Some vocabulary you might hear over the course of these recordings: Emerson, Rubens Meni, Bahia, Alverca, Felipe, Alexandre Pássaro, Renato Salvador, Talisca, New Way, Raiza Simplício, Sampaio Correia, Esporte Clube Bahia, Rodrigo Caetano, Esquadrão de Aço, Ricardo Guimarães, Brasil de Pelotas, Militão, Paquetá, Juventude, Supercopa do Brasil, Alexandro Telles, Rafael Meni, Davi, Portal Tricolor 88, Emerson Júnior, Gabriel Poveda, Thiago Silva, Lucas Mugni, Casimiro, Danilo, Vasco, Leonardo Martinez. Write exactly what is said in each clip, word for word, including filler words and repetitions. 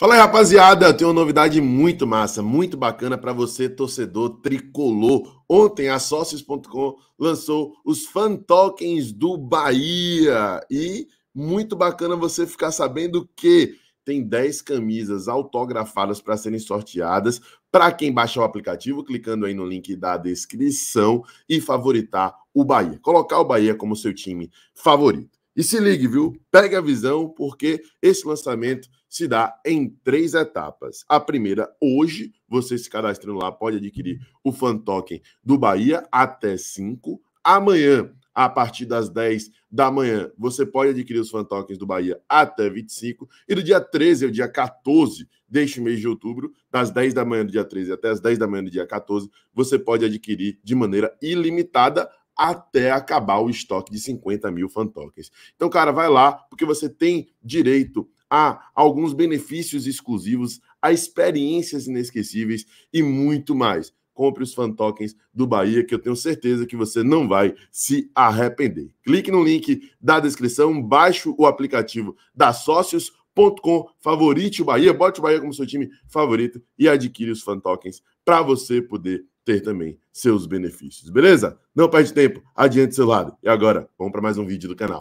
Fala aí, rapaziada, eu tenho uma novidade muito massa, muito bacana para você, torcedor tricolor. Ontem a Sócios ponto com lançou os fan tokens do Bahia e muito bacana você ficar sabendo que tem dez camisas autografadas para serem sorteadas para quem baixar o aplicativo, clicando aí no link da descrição e favoritar o Bahia, colocar o Bahia como seu time favorito. E se ligue, viu? Pegue a visão, porque esse lançamento se dá em três etapas. A primeira, hoje, você se cadastrando lá, pode adquirir o fan token do Bahia até cinco. Amanhã, a partir das dez da manhã, você pode adquirir os fan tokens do Bahia até vinte e cinco. E do dia treze ao dia quatorze deste mês de outubro, das dez da manhã do dia treze até as dez da manhã do dia quatorze, você pode adquirir de maneira ilimitada, até acabar o estoque de cinquenta mil fan tokens. Então, cara, vai lá, porque você tem direito a alguns benefícios exclusivos, a experiências inesquecíveis e muito mais. Compre os fan tokens do Bahia, que eu tenho certeza que você não vai se arrepender. Clique no link da descrição, baixe o aplicativo da Sócios ponto com, favorite o Bahia, bote o Bahia como seu time favorito e adquire os fan tokens para você poder ter também seus benefícios, beleza? Não perde tempo, adiante seu lado. E agora, vamos para mais um vídeo do canal.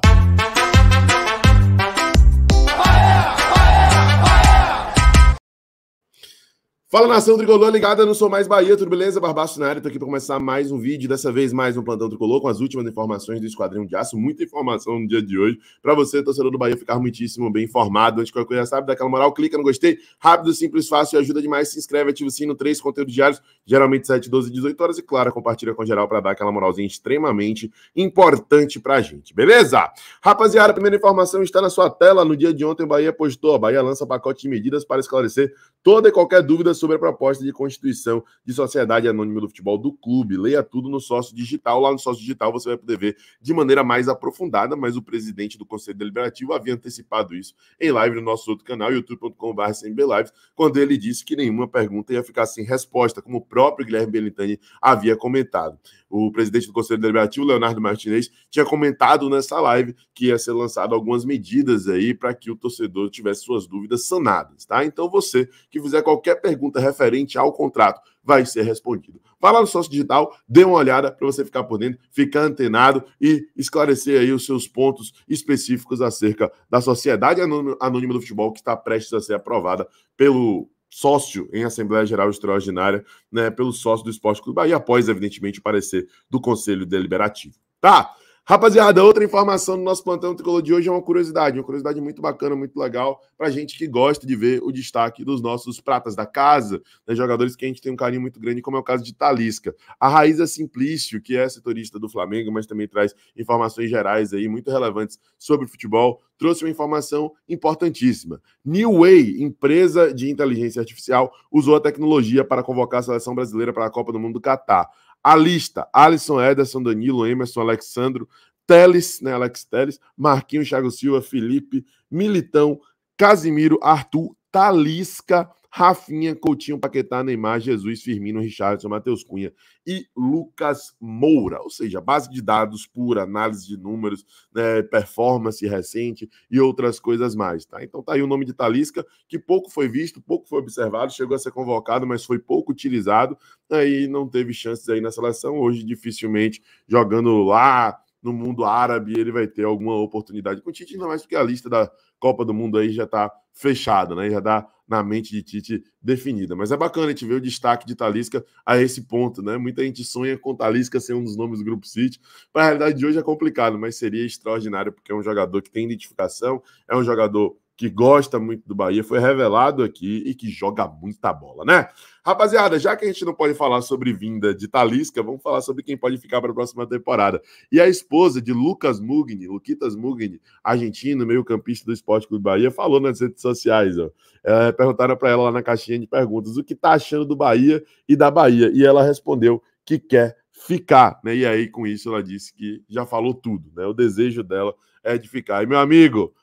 Fala, nação tricolor ligada no Sou Mais Bahia, tudo beleza? Barbaço na área, tô aqui para começar mais um vídeo, dessa vez mais um plantão tricolor com as últimas informações do Esquadrão de Aço, muita informação no dia de hoje, para você, torcedor do Bahia, ficar muitíssimo bem informado. Antes de qualquer coisa, sabe, dá aquela moral, clica no gostei, rápido, simples, fácil, ajuda demais, se inscreve, ativa o sino, três conteúdos diários, geralmente sete, doze, dezoito horas, e claro, compartilha com geral para dar aquela moralzinha extremamente importante pra gente, beleza? Rapaziada, a primeira informação está na sua tela, no dia de ontem o Bahia postou, a Bahia lança pacote de medidas para esclarecer toda e qualquer dúvida sobre a proposta de constituição de sociedade anônima do futebol do clube. Leia tudo no Sócio Digital. Lá no Sócio Digital você vai poder ver de maneira mais aprofundada, mas o presidente do Conselho Deliberativo havia antecipado isso em live no nosso outro canal, youtube ponto com barra C M B lives, quando ele disse que nenhuma pergunta ia ficar sem resposta, como o próprio Guilherme Belintani havia comentado. O presidente do Conselho Deliberativo, Leonardo Martinez, tinha comentado nessa live que ia ser lançado algumas medidas aí para que o torcedor tivesse suas dúvidas sanadas, tá? Então você que fizer qualquer pergunta referente ao contrato vai ser respondido. Vai lá no Sócio Digital, dê uma olhada para você ficar por dentro, ficar antenado e esclarecer aí os seus pontos específicos acerca da sociedade anônima do futebol que está prestes a ser aprovada pelo sócio em Assembleia Geral Extraordinária, né, pelo sócio do Esporte Clube Bahia, após, evidentemente, o parecer do Conselho Deliberativo. Tá? Rapaziada, outra informação do nosso plantão tricolor de hoje é uma curiosidade, uma curiosidade muito bacana, muito legal, pra gente que gosta de ver o destaque dos nossos pratas da casa, né, jogadores que a gente tem um carinho muito grande, como é o caso de Talisca. A Raiza Simplício, que é setorista do Flamengo, mas também traz informações gerais aí, muito relevantes sobre o futebol, trouxe uma informação importantíssima. New Way, empresa de inteligência artificial, usou a tecnologia para convocar a seleção brasileira para a Copa do Mundo do Catar. A lista, Alisson, Ederson, Danilo, Emerson, Alexandro, Telles, né, Alex Telles, Marquinhos, Thiago Silva, Felipe, Militão, Casimiro, Arthur, Talisca, Rafinha, Coutinho, Paquetá, Neymar, Jesus, Firmino, Richardson, Matheus Cunha e Lucas Moura. Ou seja, base de dados pura, análise de números, né, performance recente e outras coisas mais, tá? Então tá aí o nome de Talisca, que pouco foi visto, pouco foi observado, chegou a ser convocado, mas foi pouco utilizado, aí não teve chances aí na seleção. Hoje, dificilmente, jogando lá no mundo árabe, ele vai ter alguma oportunidade com o Tite, ainda mais porque a lista da Copa do Mundo aí já está fechada, né? Já está na mente de Tite definida. Mas é bacana a gente ver o destaque de Talisca a esse ponto, né? Muita gente sonha com Talisca ser um dos nomes do Grupo City. Para a realidade de hoje é complicado, mas seria extraordinário, porque é um jogador que tem identificação, é um jogador que gosta muito do Bahia, foi revelado aqui e que joga muita bola, né? Rapaziada, já que a gente não pode falar sobre vinda de Talisca, vamos falar sobre quem pode ficar para a próxima temporada. E a esposa de Lucas Mugni, Luquitas Mugni, argentino, meio-campista do Esporte Clube Bahia, falou nas redes sociais, ó. É, perguntaram para ela lá na caixinha de perguntas o que tá achando do Bahia e da Bahia, e ela respondeu que quer ficar, né? E aí, com isso, ela disse que já falou tudo, né? O desejo dela é de ficar. E, meu amigo,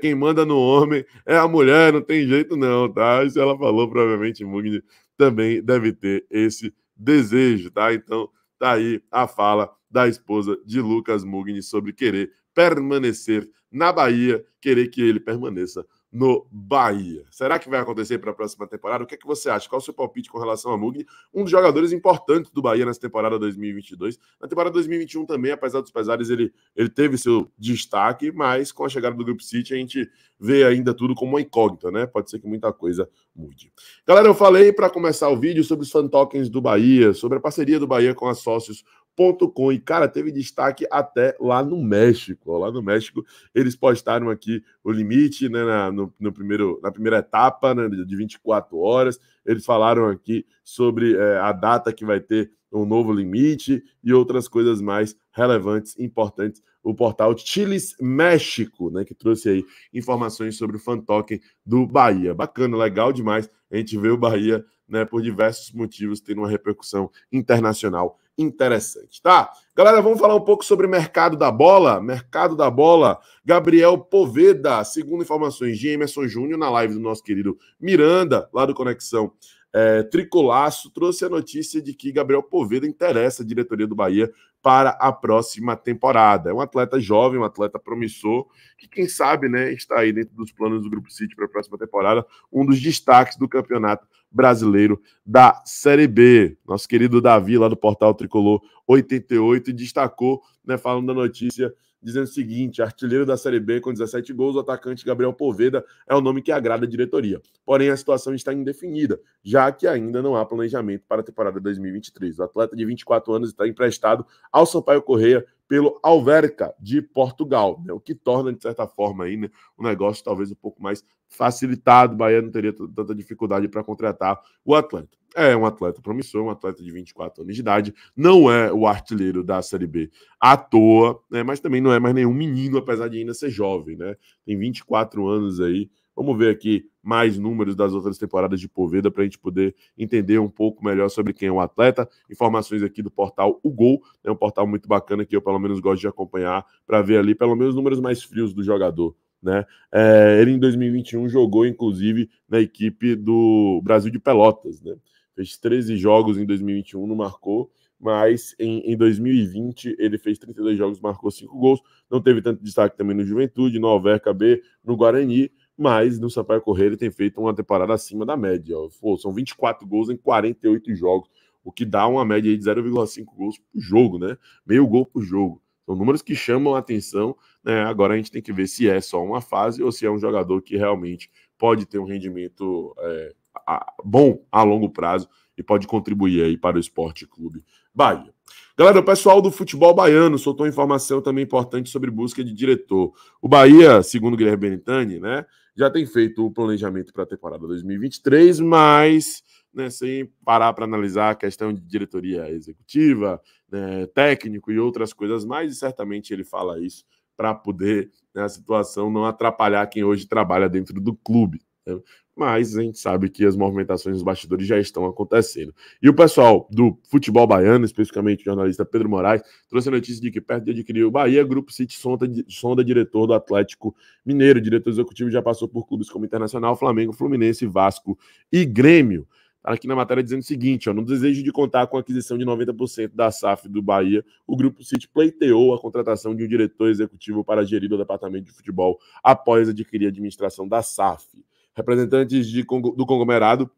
quem manda no homem é a mulher, não tem jeito não, tá? Isso ela falou, provavelmente Mugni também deve ter esse desejo, tá? Então, tá aí a fala da esposa de Lucas Mugni sobre querer permanecer na Bahia, querer que ele permaneça no Bahia. Será que vai acontecer para a próxima temporada? O que é que você acha? Qual é o seu palpite com relação a Mugni? Um dos jogadores importantes do Bahia nessa temporada dois mil e vinte e dois. Na temporada dois mil e vinte e um também, apesar dos pesares, ele, ele teve seu destaque, mas com a chegada do Grupo City a gente vê ainda tudo como uma incógnita, né? Pode ser que muita coisa mude. Galera, eu falei para começar o vídeo sobre os fan tokens do Bahia, sobre a parceria do Bahia com as Sócios ponto com, e cara, teve destaque até lá no México. Lá no México eles postaram aqui o limite, né, na, no, no primeiro, na primeira etapa, né, de vinte e quatro horas. Eles falaram aqui sobre é, a data que vai ter um novo limite e outras coisas mais relevantes, importantes. O portal Chiles México, né, que trouxe aí informações sobre o fan token do Bahia. Bacana, legal demais a gente vê o Bahia, né, por diversos motivos, tendo uma repercussão internacional interessante, tá? Galera, vamos falar um pouco sobre o mercado da bola. Mercado da bola, Gabriel Poveda, segundo informações de Emerson Júnior, na live do nosso querido Miranda, lá do Conexão é, Tricolaço, trouxe a notícia de que Gabriel Poveda interessa a diretoria do Bahia para a próxima temporada. É um atleta jovem, um atleta promissor, que quem sabe, né, está aí dentro dos planos do Grupo City para a próxima temporada, um dos destaques do campeonato brasileiro da Série B. Nosso querido Davi, lá do portal Tricolor oitenta e oito, destacou, né, falando da notícia, dizendo o seguinte: artilheiro da Série B com dezessete gols, o atacante Gabriel Poveda é o nome que agrada a diretoria. Porém, a situação está indefinida, já que ainda não há planejamento para a temporada dois mil e vinte e três. O atleta de vinte e quatro anos está emprestado ao Sampaio Correia pelo Alverca de Portugal, né? O que torna, de certa forma, aí, né, o negócio talvez um pouco mais facilitado. O Bahia não teria tanta dificuldade para contratar o atleta. É um atleta promissor, um atleta de vinte e quatro anos de idade, não é o artilheiro da Série B à toa, né, mas também não é mais nenhum menino, apesar de ainda ser jovem, né? Tem vinte e quatro anos aí. Vamos ver aqui mais números das outras temporadas de Poveda para a gente poder entender um pouco melhor sobre quem é o atleta. Informações aqui do portal O Gol, é um portal muito bacana que eu pelo menos gosto de acompanhar para ver ali pelo menos números mais frios do jogador, né? É, ele em dois mil e vinte e um jogou inclusive na equipe do Brasil de Pelotas, né? Fez treze jogos em dois mil e vinte e um, não marcou, mas em, em dois mil e vinte ele fez trinta e dois jogos, marcou cinco gols, não teve tanto destaque também no Juventude, no Alverca B, no Guarani, mas no Sampaio Correia ele tem feito uma temporada acima da média. Pô, são vinte e quatro gols em quarenta e oito jogos, o que dá uma média aí de zero vírgula cinco gols por jogo, né? Meio gol por jogo. São números que chamam a atenção, né? Agora a gente tem que ver se é só uma fase ou se é um jogador que realmente pode ter um rendimento é, a, bom a longo prazo e pode contribuir aí para o Esporte Clube Bahia. Galera, o pessoal do futebol baiano soltou informação também importante sobre busca de diretor. O Bahia, segundo Guilherme Belintani, né, já tem feito o planejamento para a temporada dois mil e vinte e três, mas, né, sem parar para analisar a questão de diretoria executiva, né, técnico e outras coisas mais, e certamente ele fala isso para poder, né, a situação não atrapalhar quem hoje trabalha dentro do clube, né? Mas a gente sabe que as movimentações dos bastidores já estão acontecendo. E o pessoal do futebol baiano, especificamente o jornalista Pedro Moraes, trouxe a notícia de que perto de adquirir o Bahia, Grupo City sonda, sonda diretor do Atlético Mineiro. O diretor executivo já passou por clubes como Internacional, Flamengo, Fluminense, Vasco e Grêmio. Aqui na matéria dizendo o seguinte, ó: no desejo de contar com a aquisição de noventa por cento da S A F do Bahia, o Grupo City pleiteou a contratação de um diretor executivo para gerir o departamento de futebol após adquirir a administração da S A F. Representantes de, do conglomerado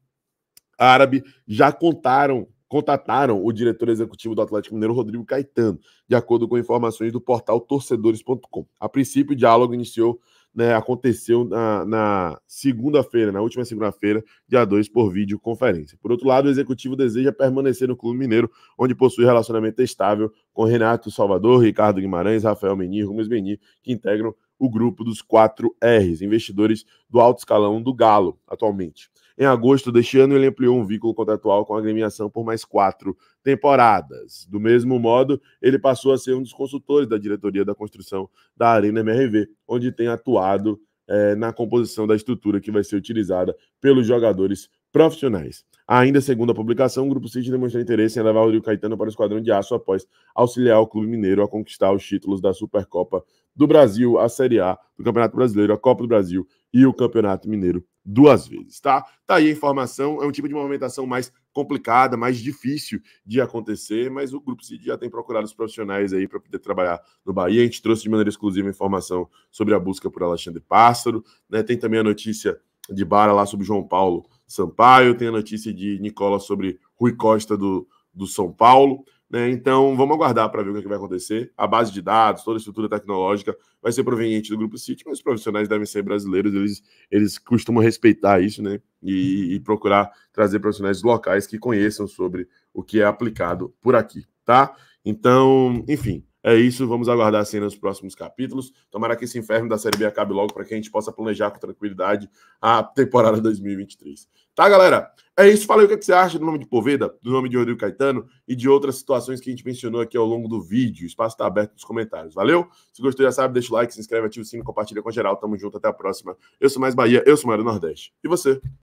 árabe já contaram, contataram o diretor executivo do Atlético Mineiro, Rodrigo Caetano, de acordo com informações do portal torcedores ponto com. A princípio, o diálogo iniciou, né, aconteceu na, na segunda-feira, na última segunda-feira, dia dois, por videoconferência. Por outro lado, o executivo deseja permanecer no clube mineiro, onde possui relacionamento estável com Renato Salvador, Ricardo Guimarães, Rafael Meni, Rubens Meni, que integram o grupo dos quatro erres, investidores do alto escalão do Galo, atualmente. Em agosto deste ano, ele ampliou um vínculo contratual com a agremiação por mais quatro temporadas. Do mesmo modo, ele passou a ser um dos consultores da diretoria da construção da Arena M R V, onde tem atuado é, na composição da estrutura que vai ser utilizada pelos jogadores profissionais. Ainda segundo a publicação, o Grupo City demonstra interesse em levar o Rio Caetano para o Esquadrão de Aço após auxiliar o clube mineiro a conquistar os títulos da Supercopa do Brasil, a Série A do Campeonato Brasileiro, a Copa do Brasil e o Campeonato Mineiro duas vezes, tá? Tá aí a informação, é um tipo de movimentação mais complicada, mais difícil de acontecer, mas o Grupo City já tem procurado os profissionais aí para poder trabalhar no Bahia. A gente trouxe de maneira exclusiva informação sobre a busca por Alexandre Pássaro, né? Tem também a notícia de Bara lá sobre João Paulo Sampaio, tem a notícia de Nicola sobre Rui Costa do, do São Paulo, né? Então vamos aguardar para ver o que, é que vai acontecer. A base de dados, toda a estrutura tecnológica vai ser proveniente do Grupo City, mas os profissionais devem ser brasileiros, eles, eles costumam respeitar isso, né? E, e procurar trazer profissionais locais que conheçam sobre o que é aplicado por aqui, tá? Então, enfim, é isso, vamos aguardar a cena nos próximos capítulos. Tomara que esse inferno da Série B acabe logo para que a gente possa planejar com tranquilidade a temporada dois mil e vinte e três. Tá, galera? É isso, falei o que você acha do nome de Poveda, do nome de Rodrigo Caetano e de outras situações que a gente mencionou aqui ao longo do vídeo. O espaço está aberto nos comentários, valeu? Se gostou, já sabe, deixa o like, se inscreve, ativa o sino, compartilha com geral. Tamo junto, até a próxima. Eu sou Mais Bahia, eu sou Mário Nordeste. E você?